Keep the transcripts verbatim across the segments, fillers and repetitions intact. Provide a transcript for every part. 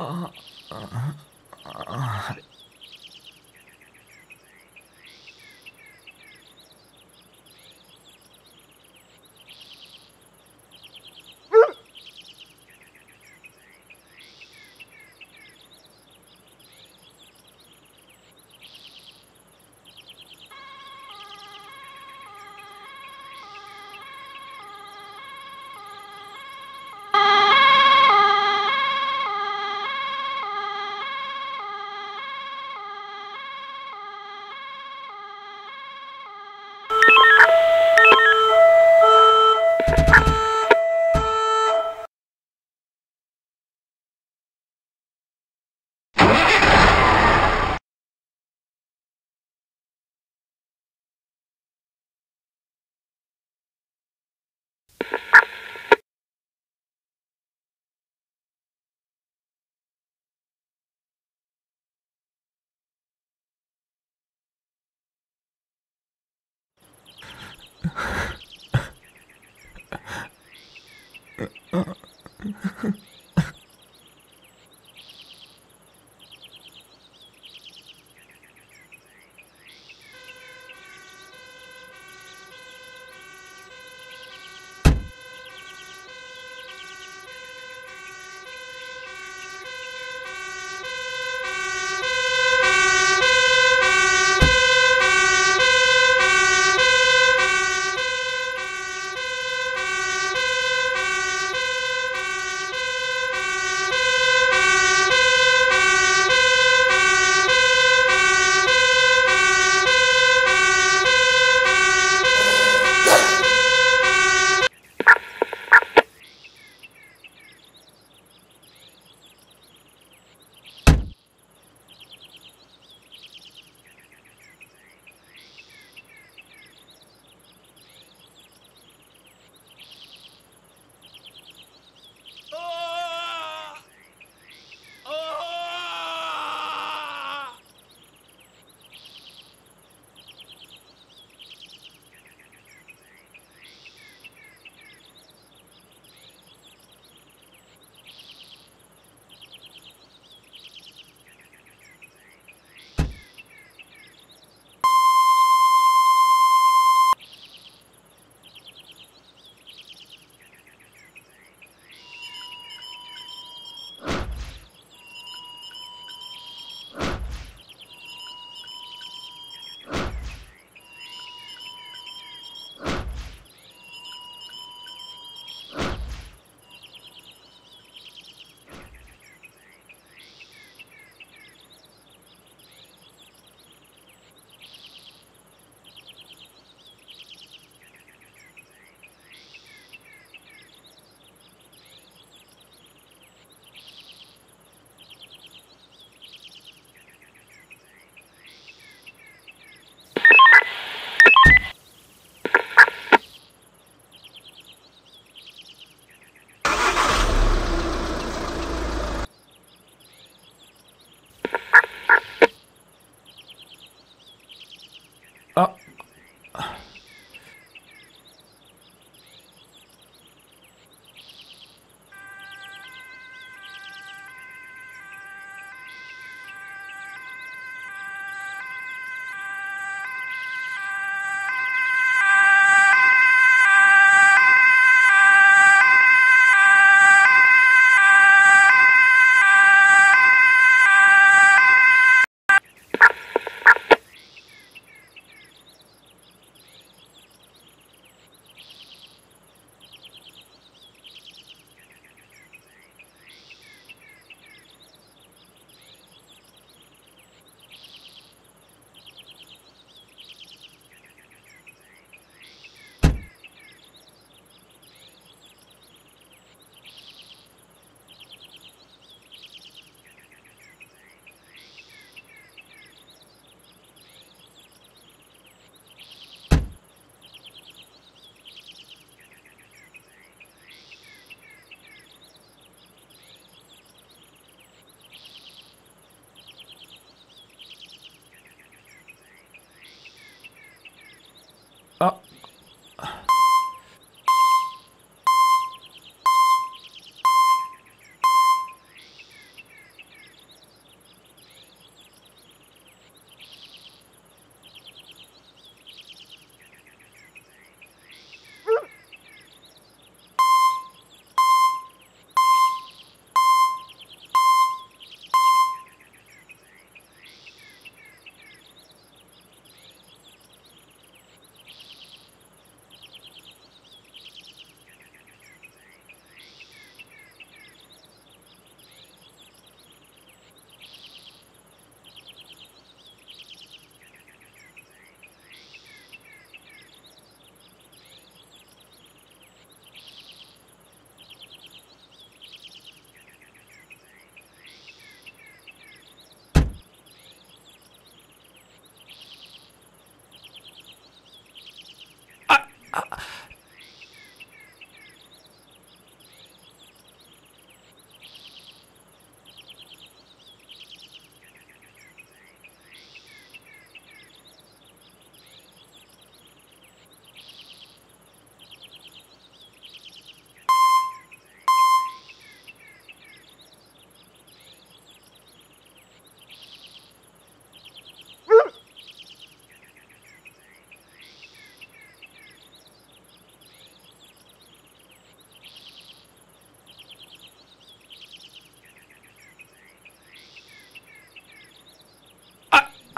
あああれ。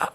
Uh,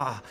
Ah.